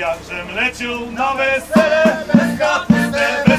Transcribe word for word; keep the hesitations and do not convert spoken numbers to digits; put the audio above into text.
jak rzemlecił na wesele, bez kapuste.